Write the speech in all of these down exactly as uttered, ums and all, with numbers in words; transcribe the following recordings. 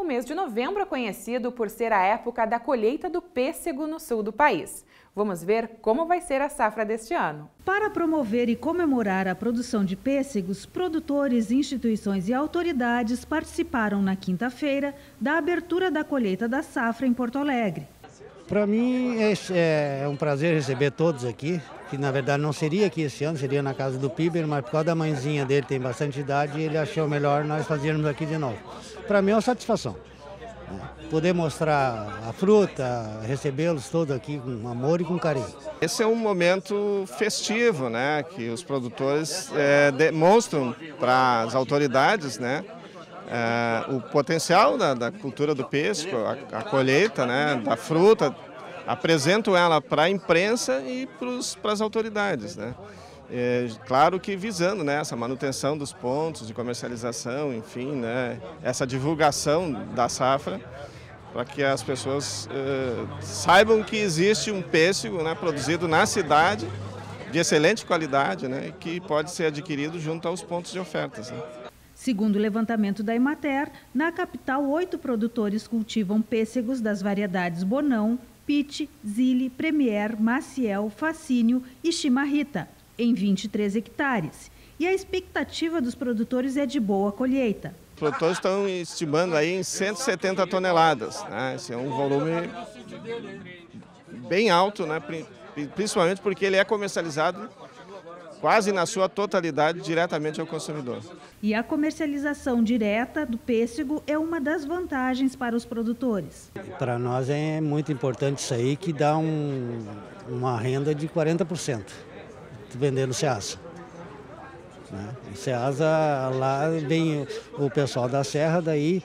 O mês de novembro é conhecido por ser a época da colheita do pêssego no sul do país. Vamos ver como vai ser a safra deste ano. Para promover e comemorar a produção de pêssegos, produtores, instituições e autoridades participaram na quinta-feira da abertura da colheita da safra em Porto Alegre. Para mim é um prazer receber todos aqui, que na verdade não seria aqui esse ano, seria na casa do Piber, mas por causa da mãezinha dele, tem bastante idade, e ele achou melhor nós fazermos aqui de novo. Para mim é uma satisfação. Poder mostrar a fruta, recebê-los todos aqui com amor e com carinho. Esse é um momento festivo, né, que os produtores é, demonstram para as autoridades, né, é, o potencial da, da cultura do pêssego, a, a colheita, né, da fruta, apresentam ela para a imprensa e para as autoridades, né. É, claro que visando, né, essa manutenção dos pontos de comercialização, enfim, né, essa divulgação da safra, para que as pessoas é, saibam que existe um pêssego, né, produzido na cidade, de excelente qualidade, né, que pode ser adquirido junto aos pontos de ofertas, né. Segundo o levantamento da Emater, na capital, oito produtores cultivam pêssegos das variedades Bonão, Pit, Zilli, Premier, Maciel, Fascínio e Chimarrita, em vinte e três hectares, e a expectativa dos produtores é de boa colheita. Os produtores estão estimando aí em cento e setenta toneladas, né? Esse é um volume bem alto, né? Principalmente porque ele é comercializado quase na sua totalidade diretamente ao consumidor. E a comercialização direta do pêssego é uma das vantagens para os produtores. Para nós é muito importante isso aí, que dá um, uma renda de quarenta por cento. Vendendo Ceasa. Né? Ceasa lá vem o pessoal da Serra, daí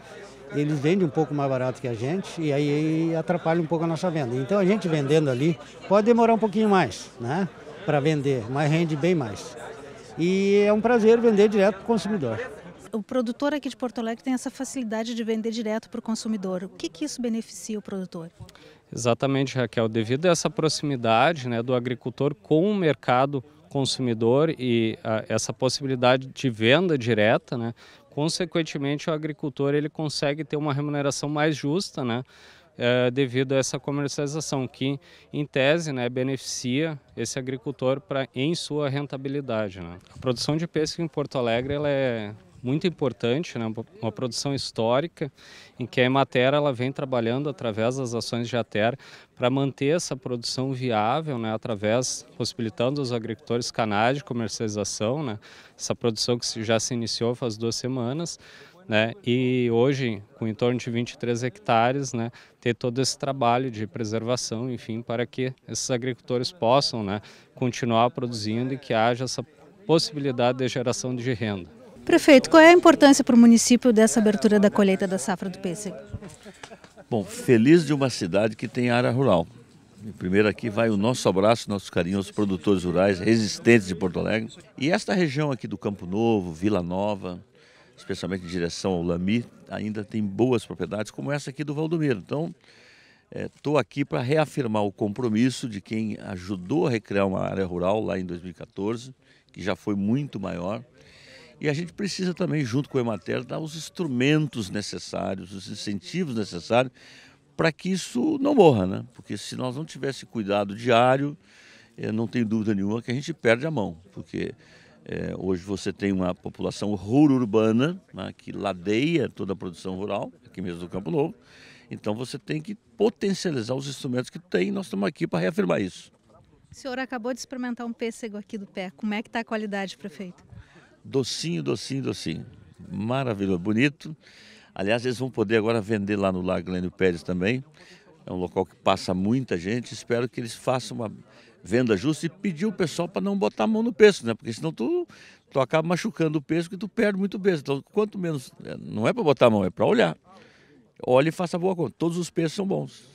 eles vendem um pouco mais barato que a gente e aí atrapalha um pouco a nossa venda. Então a gente vendendo ali pode demorar um pouquinho mais, né, para vender, mas rende bem mais. E é um prazer vender direto para o consumidor. O produtor aqui de Porto Alegre tem essa facilidade de vender direto para o consumidor. O que que isso beneficia o produtor? Exatamente, Raquel. Devido a essa proximidade, né, do agricultor com o mercado consumidor e a, essa possibilidade de venda direta, né, consequentemente o agricultor ele consegue ter uma remuneração mais justa, né, é, devido a essa comercialização que, em tese, né, beneficia esse agricultor pra, em sua rentabilidade, né. A produção de pêssego em Porto Alegre ela é muito importante, né? Uma produção histórica em que a Emater ela vem trabalhando através das ações de ATER para manter essa produção viável, né? Através, possibilitando aos agricultores canais de comercialização, né? Essa produção que já se iniciou faz duas semanas, né? E hoje, com em torno de vinte e três hectares, né, ter todo esse trabalho de preservação, enfim, para que esses agricultores possam, né, continuar produzindo e que haja essa possibilidade de geração de renda. Prefeito, qual é a importância para o município dessa abertura da colheita da safra do pêssego? Bom, feliz de uma cidade que tem área rural. Primeiro aqui vai o nosso abraço, nosso carinho aos produtores rurais resistentes de Porto Alegre. E esta região aqui do Campo Novo, Vila Nova, especialmente em direção ao LAMI, ainda tem boas propriedades como essa aqui do Valdomiro. Então, estou é, aqui para reafirmar o compromisso de quem ajudou a recriar uma área rural lá em dois mil e quatorze, que já foi muito maior. E a gente precisa também, junto com o Emater, dar os instrumentos necessários, os incentivos necessários para que isso não morra, né? Porque se nós não tivéssemos cuidado diário, eu não tenho dúvida nenhuma que a gente perde a mão. Porque é, hoje você tem uma população rural-urbana, né, que ladeia toda a produção rural, aqui mesmo do Campo Novo. Então você tem que potencializar os instrumentos que tem e nós estamos aqui para reafirmar isso. O senhor acabou de experimentar um pêssego aqui do pé. Como é que está a qualidade, prefeito? Docinho, docinho, docinho. Maravilhoso, bonito. Aliás, eles vão poder agora vender lá no Lago Lênio Pérez também. É um local que passa muita gente. Espero que eles façam uma venda justa e pedir o pessoal para não botar a mão no pêssego, né? Porque senão tu, tu acaba machucando o pêssego e tu perde muito pêssego. Então, quanto menos, não é para botar a mão, é para olhar. Olhe e faça boa conta. Todos os pêssegos são bons.